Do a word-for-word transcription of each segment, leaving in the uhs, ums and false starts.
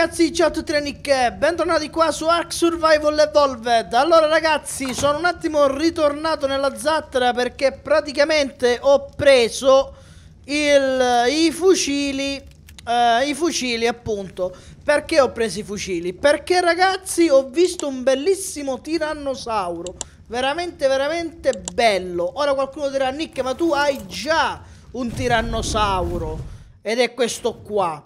ragazzi, ciao a tutti e bentornati qua su Ark Survival Evolved. Allora ragazzi, sono un attimo ritornato nella zattera perché praticamente ho preso il, i fucili, eh, i fucili appunto. Perché ho preso i fucili? Perché ragazzi ho visto un bellissimo tirannosauro, veramente veramente bello. Ora qualcuno dirà: Nick, ma tu hai già un tirannosauro, ed è questo qua.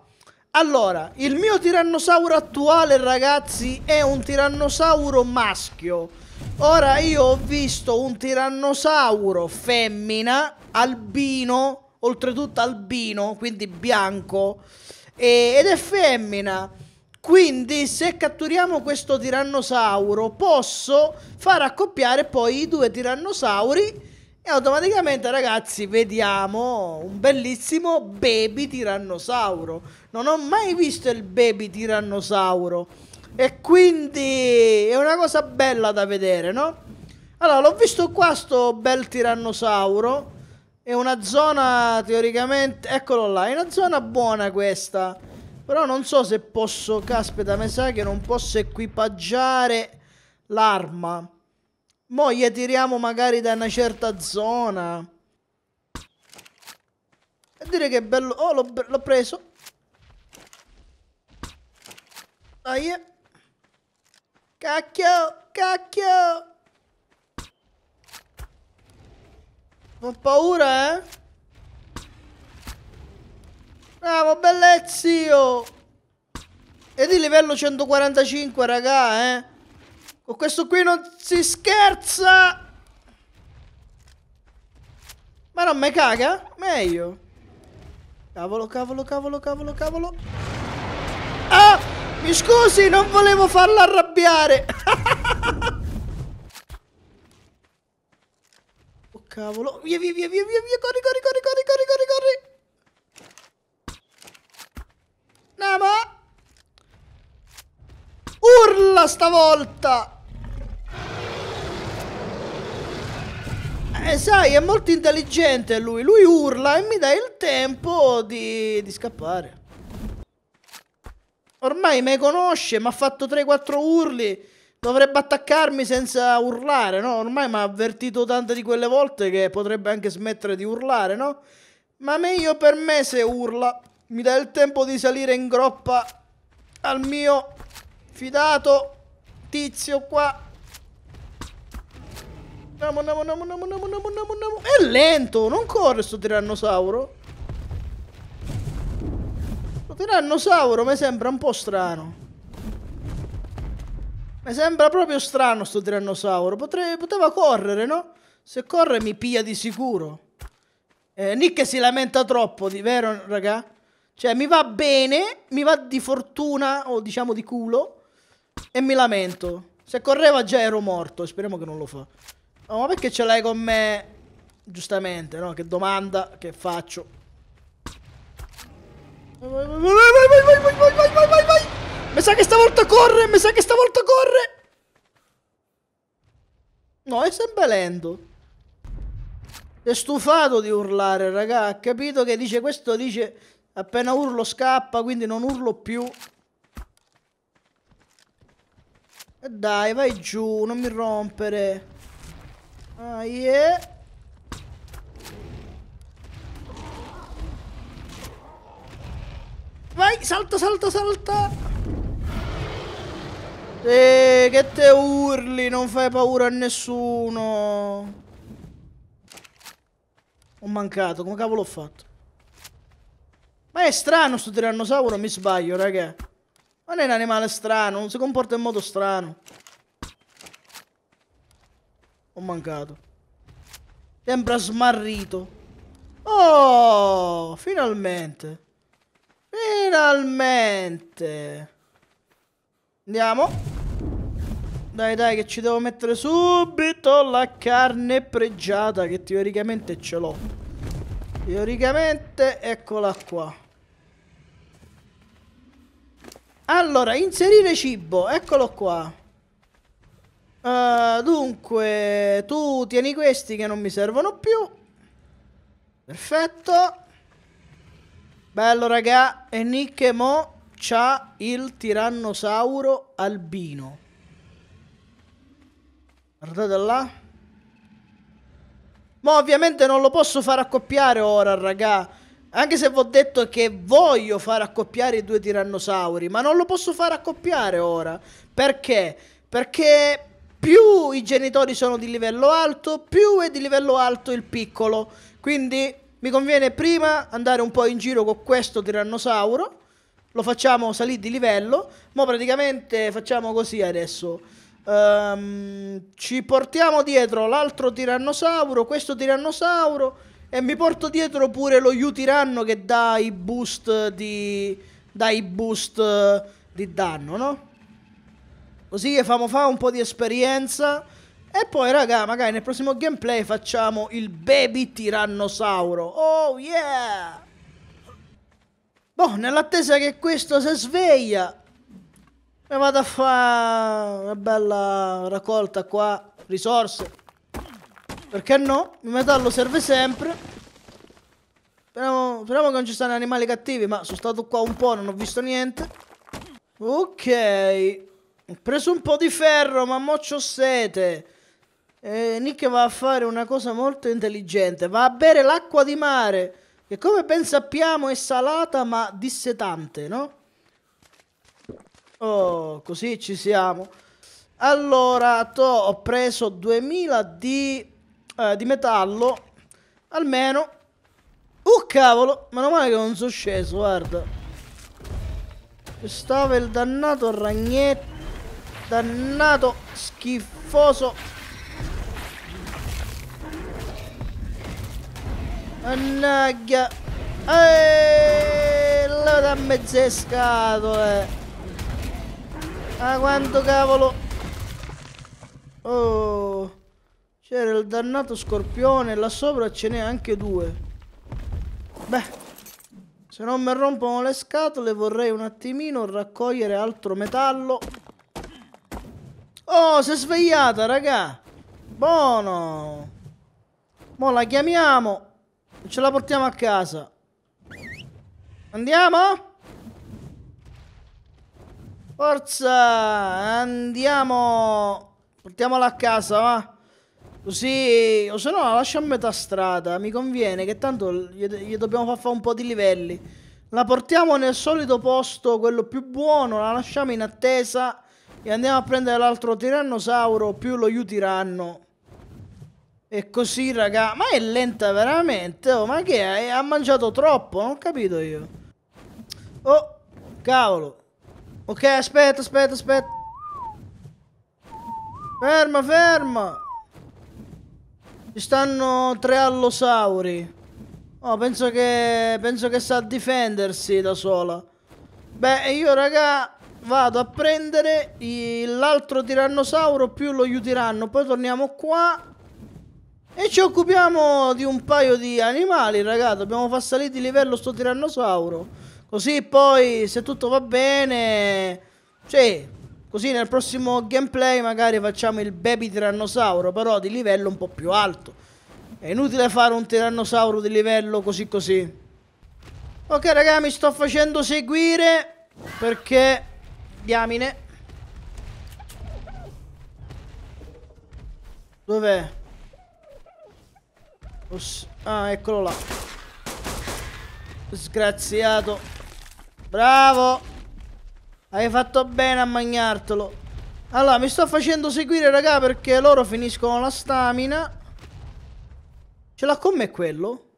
Allora, il mio tirannosauro attuale, ragazzi, è un tirannosauro maschio. Ora, io ho visto un tirannosauro femmina, albino, oltretutto albino, quindi bianco, e, ed è femmina. Quindi, se catturiamo questo tirannosauro, posso far accoppiare poi i due tirannosauri e automaticamente, ragazzi, vediamo un bellissimo baby tirannosauro. Non ho mai visto il baby tirannosauro, e quindi è una cosa bella da vedere, no? Allora, l'ho visto qua sto bel tirannosauro. È una zona, teoricamente, eccolo là, è una zona buona questa. Però non so se posso, caspita, mi sa che non posso equipaggiare l'arma. Mo' gli tiriamo magari da una certa zona. E dire che è bello. Oh, l'ho preso. Dai. Ah, yeah. Cacchio, cacchio. Ho paura, eh. Bravo, bellezio. E di livello centoquarantacinque, raga, eh. Con questo qui non si scherza. Ma non me caga? Meglio. Cavolo, cavolo, cavolo, cavolo, cavolo. Ah! Mi scusi, non volevo farla arrabbiare. Oh cavolo. Via, via, via, via, via. Corri, corri, corri, corri, corri, corri, corri. Andiamo. Urla stavolta! Eh, sai, è molto intelligente lui. Lui urla e mi dà il tempo di, di scappare. Ormai me conosce, mi ha fatto tre quattro urli. Dovrebbe attaccarmi senza urlare, no? Ormai mi ha avvertito tante di quelle volte che potrebbe anche smettere di urlare, no? Ma meglio per me se urla. Mi dà il tempo di salire in groppa al mio fidato tizio qua. Andiamo, andiamo, andiamo, andiamo, andiamo, andiamo, andiamo. È lento, non corre sto tirannosauro. Sto tirannosauro mi sembra un po' strano. Mi sembra proprio strano sto tirannosauro. Potre, poteva correre, no? Se corre mi piglia di sicuro. Eh, Nick si lamenta troppo, di vero, raga? Cioè, mi va bene, mi va di fortuna, o diciamo di culo, e mi lamento. Se correva già ero morto. Speriamo che non lo fa. Oh, ma perché ce l'hai con me? Giustamente, no? Che domanda che faccio. Vai, vai, vai, vai, vai, vai, vai, vai, vai, vai. Mi sa che stavolta corre, mi sa che stavolta corre. No, è sempre lento. È stufato di urlare, raga. Ha capito che dice questo, dice appena urlo scappa, quindi non urlo più. E dai, vai giù, non mi rompere. Ah, yeah. Vai, salta, salta, salta. Sì, che te urli, non fai paura a nessuno. Ho mancato, come cavolo ho fatto? Ma è strano sto tirannosauro, mi sbaglio, raga. Non è un animale strano, non si comporta in modo strano. Ho mancato. Sembra smarrito. Oh, finalmente. Finalmente. Andiamo. Dai, dai, che ci devo mettere subito la carne pregiata, che teoricamente ce l'ho. Teoricamente, eccola qua. Allora, inserire cibo, eccolo qua. uh, Dunque, tu tieni questi che non mi servono più. Perfetto. Bello, raga. E Nick mo c'ha il tirannosauro albino. Guardate là. Ma ovviamente non lo posso far accoppiare ora, raga. Anche se vi ho detto che voglio far accoppiare i due tirannosauri, ma non lo posso far accoppiare ora. Perché? Perché più i genitori sono di livello alto, più è di livello alto il piccolo. Quindi mi conviene prima andare un po' in giro con questo tirannosauro. Lo facciamo salire di livello. Ma praticamente facciamo così adesso. Um, ci portiamo dietro l'altro tirannosauro, questo tirannosauro, e mi porto dietro pure lo Yutyrannus che dà i boost di... dà i boost di danno, no? Così che famo fa un po' di esperienza. E poi, raga, magari nel prossimo gameplay facciamo il baby tirannosauro. Oh, yeah! Boh, nell'attesa che questo si sveglia, e vado a fare una bella raccolta qua, risorse. Perché no? Il metallo serve sempre. Speriamo, speriamo che non ci stanno animali cattivi. Ma sono stato qua un po', non ho visto niente. Ok. Ho preso un po' di ferro, ma mo c'ho sete. E Nick va a fare una cosa molto intelligente. Va a bere l'acqua di mare, che come ben sappiamo è salata ma dissetante, no? Oh, così ci siamo. Allora, to, ho preso duemila di... Eh, di metallo almeno. Uh cavolo, meno male che non sono sceso, guarda. Stava il dannato ragnetto, dannato schifoso. Annaggia. Eeeh, la da mezze scatole. Ah, quanto cavolo. Oh, c'era il dannato scorpione, là sopra ce n'è anche due. Beh, se non mi rompono le scatole vorrei un attimino raccogliere altro metallo. Oh, si è svegliata, raga. Buono. Mo la chiamiamo e ce la portiamo a casa. Andiamo? Forza, andiamo. Portiamola a casa, va. Così, o se no la lascio a metà strada. Mi conviene, che tanto gli, gli dobbiamo far fare un po' di livelli. La portiamo nel solito posto, quello più buono. La lasciamo in attesa e andiamo a prendere l'altro tirannosauro più lo Yutyrannus. E così, raga. Ma è lenta veramente, oh. Ma che è? Ha mangiato troppo, non ho capito io. Oh, cavolo. Ok, aspetta, aspetta, aspetta. Ferma, ferma. Ci stanno tre allosauri. Oh, penso che... penso che sa difendersi da sola. Beh, io, raga, vado a prendere l'altro tirannosauro più lo Yutyrannus. Poi torniamo qua e ci occupiamo di un paio di animali, raga. Dobbiamo far salire di livello sto tirannosauro. Così poi, se tutto va bene... sì, così nel prossimo gameplay magari facciamo il baby tirannosauro, però di livello un po' più alto. È inutile fare un tirannosauro di livello così così. Ok, raga, mi sto facendo seguire perché... diamine. Dov'è? Oss... ah, eccolo là. Disgraziato. Bravo. Hai fatto bene a mangiartelo. Allora, mi sto facendo seguire, raga, perché loro finiscono la stamina. Ce l'ha con me quello?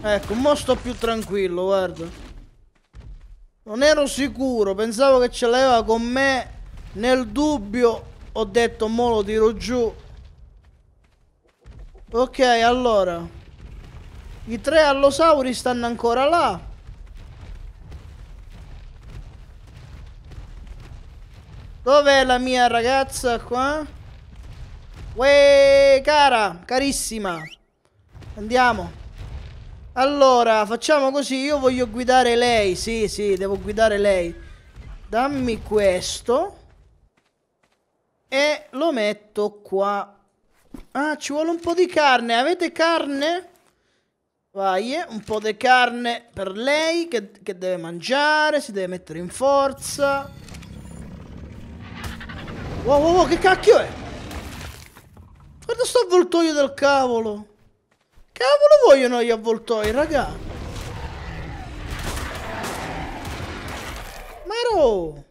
Ecco, mo sto più tranquillo, guarda. Non ero sicuro, pensavo che ce l'aveva con me. Nel dubbio ho detto, mo lo tiro giù. Ok, allora... i tre allosauri stanno ancora là. Dov'è la mia ragazza qua? Uè, cara, carissima. Andiamo. Allora, facciamo così. Io voglio guidare lei. Sì, sì, devo guidare lei. Dammi questo. E lo metto qua. Ah, ci vuole un po' di carne. Avete carne? Vai, eh, un po' di carne per lei che, che deve mangiare, si deve mettere in forza. Wow, wow, wow, che cacchio è? Guarda sto avvoltoio del cavolo. Cavolo vogliono gli avvoltoi, raga. Maro! Ma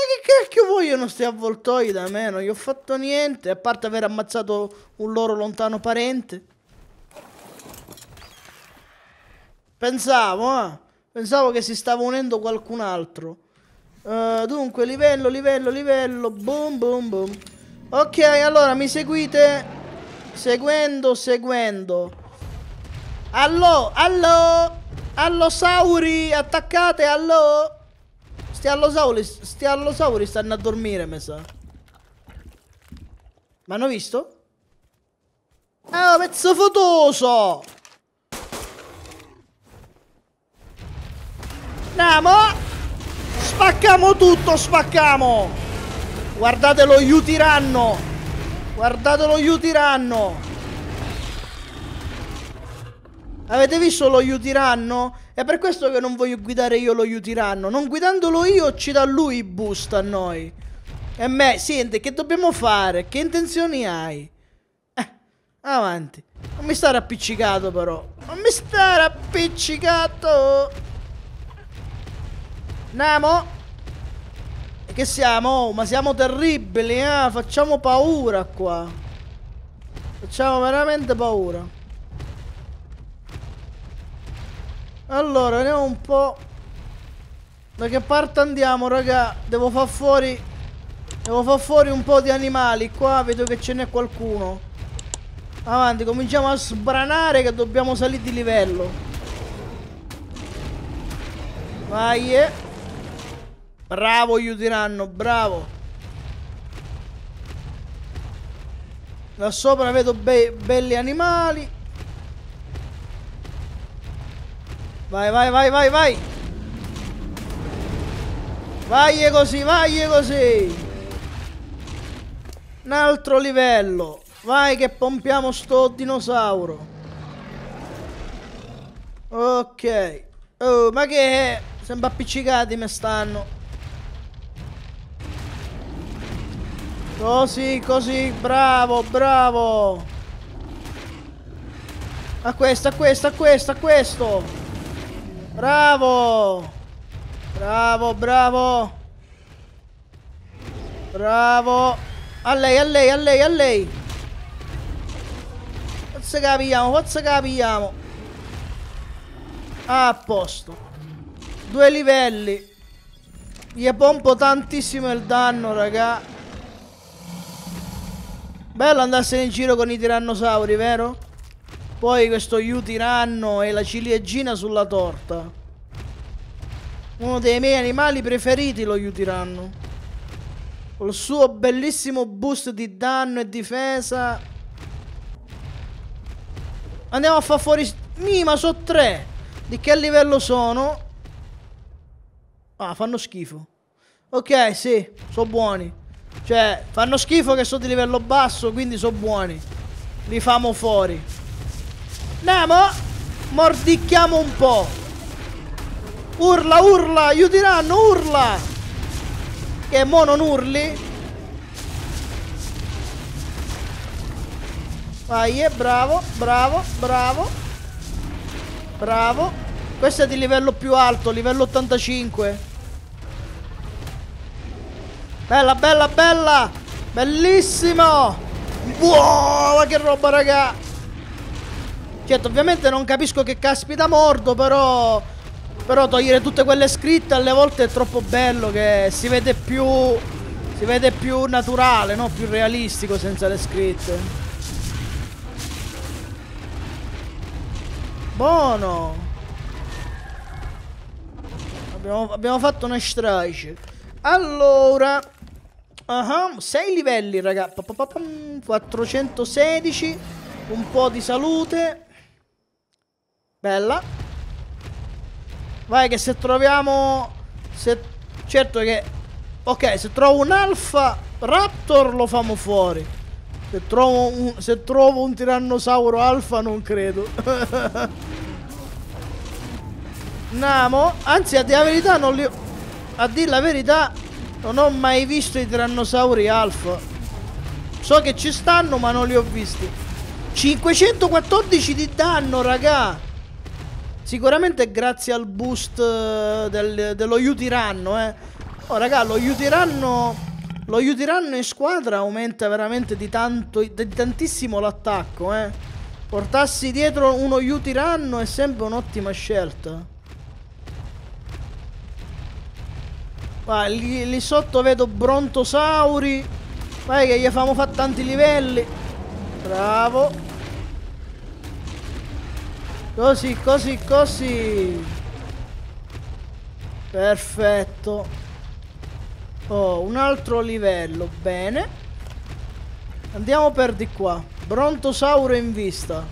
che cacchio vogliono sti avvoltoi da me? Non gli ho fatto niente, a parte aver ammazzato un loro lontano parente. Pensavo, eh. Pensavo che si stava unendo qualcun altro. Uh, dunque, livello, livello, livello. Boom, boom, boom. Ok, allora, mi seguite? Seguendo, seguendo. Allo, allo. Allosauri, attaccate, allo. Sti allosauri, sti allosauri stanno a dormire, mi sa. Ma hanno visto? Ah, oh, pezzo fotoso! Andiamo! Spaccamo tutto, spaccamo! Guardate lo Yutyrannus! Guardate lo Yutyrannus! Avete visto lo Yutyrannus? È per questo che non voglio guidare io lo Yutyrannus. Non guidandolo io ci dà lui i boost a noi. E me, senti, che dobbiamo fare? Che intenzioni hai? Eh, avanti. Non mi stare appiccicato però. Non mi stare appiccicato! Andiamo. E che siamo? Oh, ma siamo terribili, eh? Facciamo paura qua. Facciamo veramente paura. Allora, vediamo un po'. Da che parte andiamo, raga? Devo far fuori. Devo far fuori un po' di animali. Qua vedo che ce n'è qualcuno. Avanti, cominciamo a sbranare che dobbiamo salire di livello. Vai, eh. Bravo Yutyrannus, bravo. Da sopra vedo be belli animali. Vai, vai, vai, vai, vai. Vai così, vai così. Un altro livello. Vai che pompiamo sto dinosauro. Ok. Oh, ma che è? Sembra appiccicati me stanno. Così, così, bravo, bravo. A questo, a questo, a questo, a questo. Bravo. Bravo, bravo. Bravo. A lei, a lei, a lei, a lei. Forza capiamo, forza capiamo. A posto. Due livelli. Gli pompo tantissimo il danno, raga. Bello andarsene in giro con i tirannosauri, vero? Poi questo Yutyrannus e la ciliegina sulla torta. Uno dei miei animali preferiti lo Yutyrannus. Col suo bellissimo boost di danno e difesa. Andiamo a far fuori... Mi, ma so tre! Di che livello sono? Ah, fanno schifo. Ok, sì, sono buoni. Cioè, fanno schifo che sono di livello basso, quindi sono buoni. Li famo fuori. Andiamo! Mordicchiamo un po'. Urla, urla, Yutyrannus, urla! Che mo non urli. Vai, eh, bravo, bravo, bravo. Bravo. Questo è di livello più alto, livello ottantacinque. Bella, bella, bella! Bellissimo! Wow, ma che roba, raga! Certo, ovviamente non capisco che caspita mordo, però... Però togliere tutte quelle scritte alle volte è troppo bello che si vede più... Si vede più naturale, no? Più realistico senza le scritte. Buono! Abbiamo, abbiamo fatto una strage. Allora... Uh-huh, sei livelli, raga. quattrocentosedici. Un po' di salute. Bella. Vai che se troviamo... Se... Certo che... Ok, se trovo un Alfa Raptor lo famo fuori. Se trovo un, se trovo un tirannosauro alfa non credo. Namo. Anzi, a dire la verità non li ho... A dire la verità non ho mai visto i tirannosauri alfa. So che ci stanno ma non li ho visti. Cinquecentoquattordici di danno, raga. Sicuramente grazie al boost del, dello Yutyrannus, eh. Oh raga, lo Yutyrannus... Lo Yutyrannus in squadra aumenta veramente di tanto, di tantissimo l'attacco, eh. Portarsi dietro uno Yutyrannus è sempre un'ottima scelta. Vai, lì, lì sotto vedo brontosauri. Vai che gli famo fare tanti livelli. Bravo. Così, così, così. Perfetto. Oh, un altro livello, bene. Andiamo per di qua. Brontosauro in vista.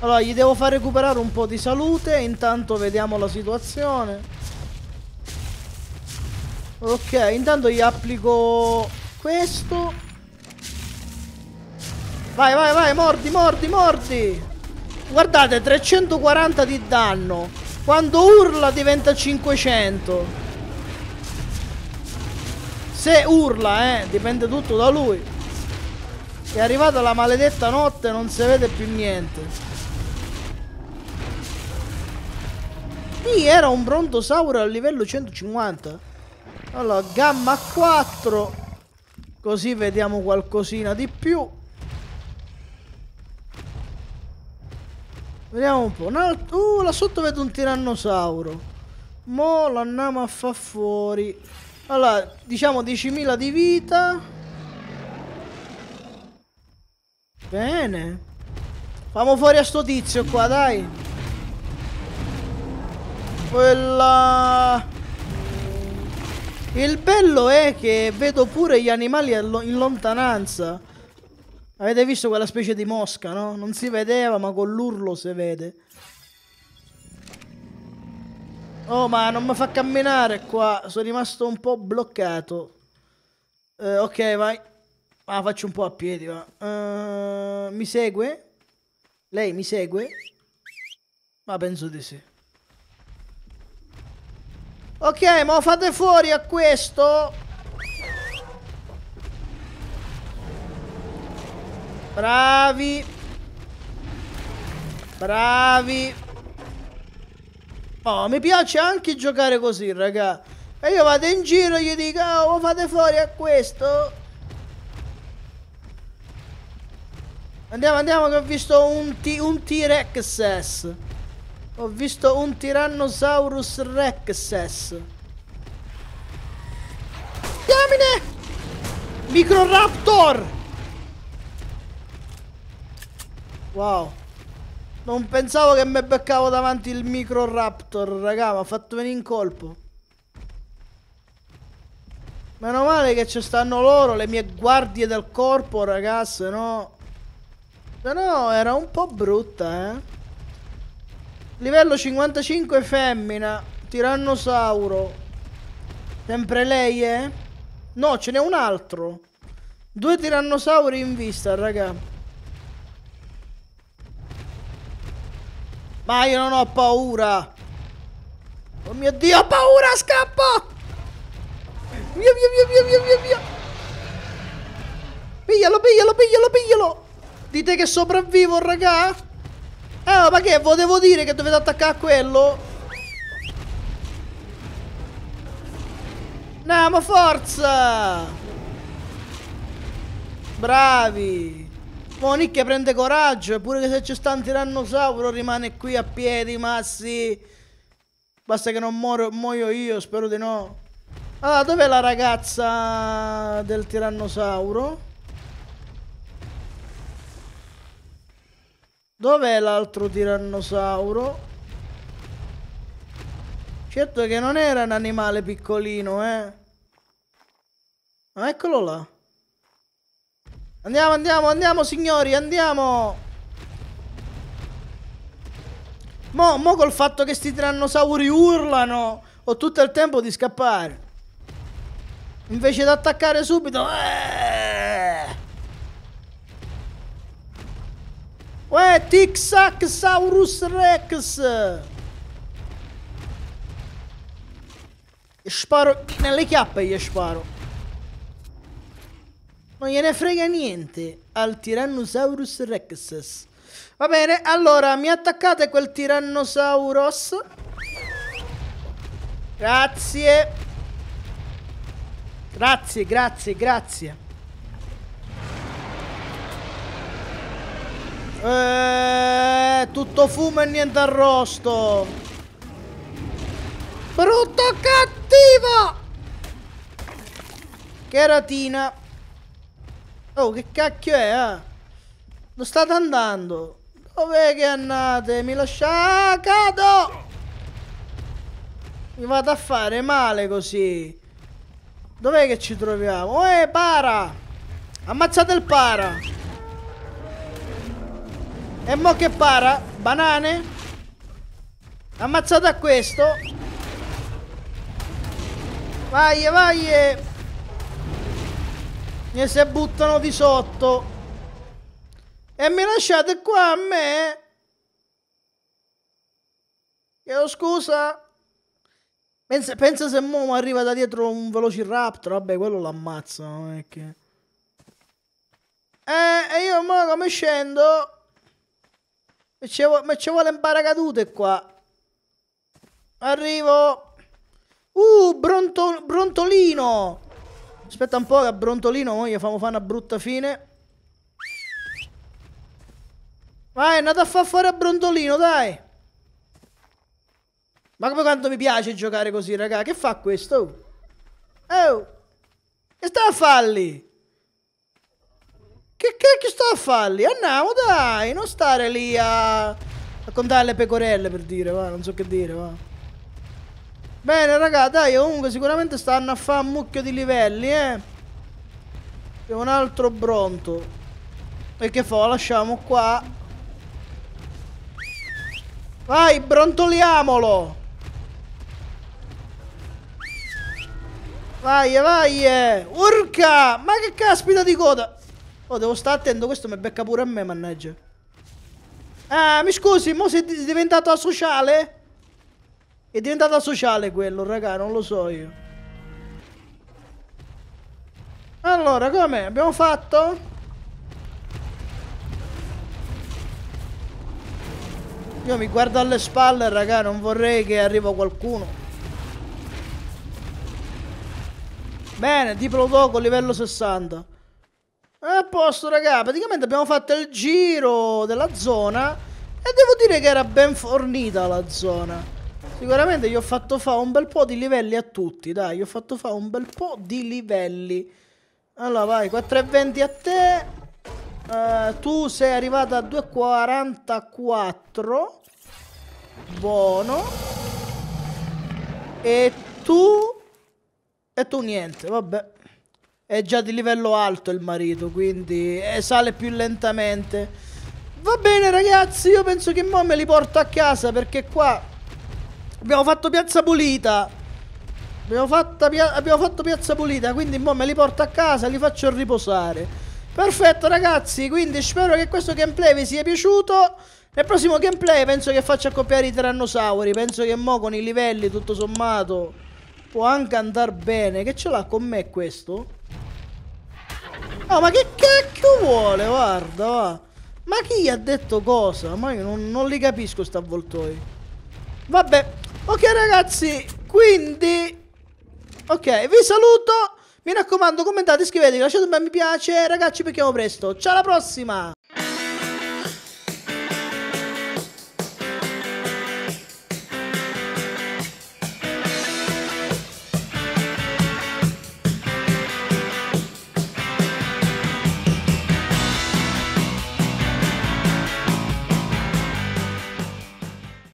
Allora, gli devo far recuperare un po' di salute. Intanto vediamo la situazione. Ok, intanto gli applico questo. Vai, vai, vai, mordi, mordi, mordi. Guardate, trecentoquaranta di danno. Quando urla diventa cinquecento. Se urla, eh, dipende tutto da lui. È arrivata la maledetta notte, non si vede più niente. Lì era un brontosauro a livello centocinquanta. Allora, gamma quattro. Così vediamo qualcosina di più. Vediamo un po'. Uh, là sotto vedo un tirannosauro. Mo' lo andiamo a fa' fuori. Allora, diciamo diecimila di vita. Bene. Famo fuori a sto tizio qua, dai. Quella... Il bello è che vedo pure gli animali in lontananza. Avete visto quella specie di mosca, no? Non si vedeva, ma con l'urlo si vede. Oh, ma non mi fa camminare qua. Sono rimasto un po' bloccato. Eh, ok, vai. Ma ah, faccio un po' a piedi, va. Uh, mi segue? Lei mi segue? Ma penso di sì. Ok, ma fate fuori a questo. Bravi. Bravi. Oh, mi piace anche giocare così, raga. E io vado in giro e gli dico, oh, fate fuori a questo. Andiamo, andiamo, che ho visto un T-Rex. Ho visto un Tyrannosaurus Rex. Diamine! Microraptor! Wow. Non pensavo che mi beccavo davanti il Microraptor, raga, mi ha fatto venire in colpo. Meno male che ci stanno loro, le mie guardie del corpo, raga, se no... Se no, era un po' brutta, eh. Livello cinquantacinque femmina, tirannosauro. Sempre lei, eh? No, ce n'è un altro. Due tirannosauri in vista, raga. Ma io non ho paura. Oh mio Dio, ho paura, scappo. Via, via, via, via, via, via. Piglialo, piglialo, piglialo, piglialo. Dite che sopravvivo, raga? Ah, ma che? Volevo dire che dovete attaccare a quello? No, ma forza. Bravi. Monicchia prende coraggio, pure che se ci sta un tirannosauro rimane qui a piedi, ma sì. Basta che non muoio, muoio io, spero di no. Allora, dov'è la ragazza del tirannosauro? Dov'è l'altro tirannosauro? Certo che non era un animale piccolino, eh. Ah, eccolo là. Andiamo, andiamo, andiamo, signori, andiamo! Mo, mo col fatto che sti tirannosauri urlano, ho tutto il tempo di scappare. Invece di attaccare subito... Eh, Uè, Tyrannosaurus Rex! Gli sparo nelle chiappe, gli sparo. Non gliene frega niente al Tyrannosaurus Rex. Va bene, allora mi attaccate quel Tyrannosaurus. Grazie. Grazie, grazie, grazie. Eeeh, tutto fumo e niente arrosto. Brutto cattivo. Cheratina. Oh, che cacchio è, eh? Non state andando. Dov'è che andate? Mi lasciate? Ah, cado. Mi vado a fare male così. Dov'è che ci troviamo? Eh, para. Ammazzate il para. E mo che para? Banane? Ammazzata questo. Vai, vai. Ne si buttano di sotto. E mi lasciate qua a me? Chiedo scusa. Pensa, pensa se mo arriva da dietro un velociraptor. Vabbè, quello l'ammazza. Non è che... Eh, e io mo come scendo? Ma ci vuole un paracadute qua. Arrivo. Uh, bronto, brontolino. Aspetta un po' che a brontolino noi gli famo fare una brutta fine. Vai, andate a far fuori a brontolino, dai. Ma come quanto mi piace giocare così, raga. Che fa questo? Oh. Che sta a farli? Che cacchio sto a farli? Andiamo, dai, non stare lì a... a contare le pecorelle, per dire, va, non so che dire, va. Bene, raga, dai, comunque sicuramente stanno a fare un mucchio di livelli, eh. C'è un altro bronto. E che fa? Lasciamo qua. Vai, brontoliamolo. Vai, vai, eh. Urca! Ma che caspita di coda! Oh, devo stare attento, questo mi becca pure a me, mannaggia. Ah, mi scusi, mo sei diventato asociale? È diventato asociale quello, raga, non lo so io. Allora, come? Abbiamo fatto? Io mi guardo alle spalle, raga, non vorrei che arriva qualcuno. Bene, diplodoco, livello sessanta. A posto, raga, praticamente abbiamo fatto il giro della zona e devo dire che era ben fornita la zona. Sicuramente gli ho fatto fare un bel po' di livelli a tutti, dai, gli ho fatto fare un bel po' di livelli. Allora, vai, quattro e venti a te. Uh, tu sei arrivata a due e quarantaquattro. Buono. E tu... E tu niente, vabbè. È già di livello alto il marito, quindi eh, sale più lentamente. Va bene, ragazzi, io penso che mo me li porto a casa, perché qua abbiamo fatto piazza pulita. Abbiamo, fatta pia abbiamo fatto piazza pulita, quindi mo me li porto a casa, li faccio riposare. Perfetto, ragazzi, quindi spero che questo gameplay vi sia piaciuto. Nel prossimo gameplay penso che faccia accoppiare i tirannosauri. Penso che mo con i livelli tutto sommato può anche andar bene. Che ce l'ha con me questo? Oh, ma che cacchio vuole? Guarda, va. Ma chi ha detto cosa? Ma io non, non li capisco sta avvoltoi. Vabbè. Ok, ragazzi, quindi ok, vi saluto. Mi raccomando, commentate, iscrivetevi, lasciate un bel mi piace. Ragazzi, ci becchiamo presto. Ciao, alla prossima.